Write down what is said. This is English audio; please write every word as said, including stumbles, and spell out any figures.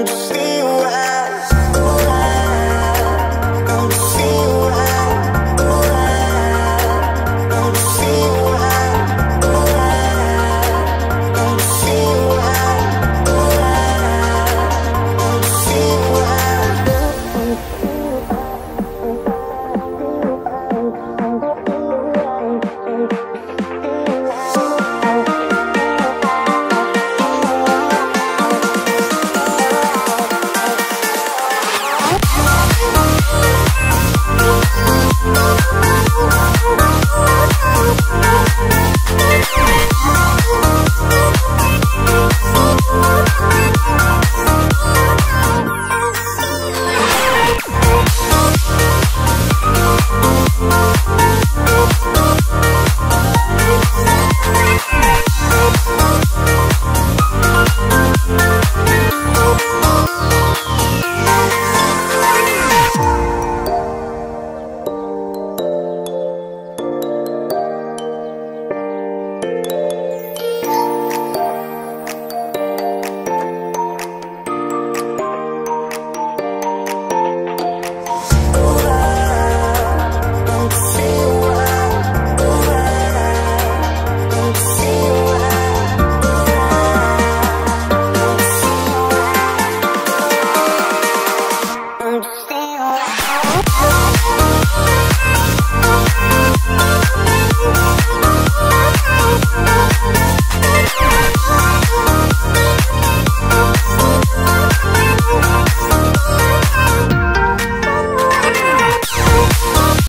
understand.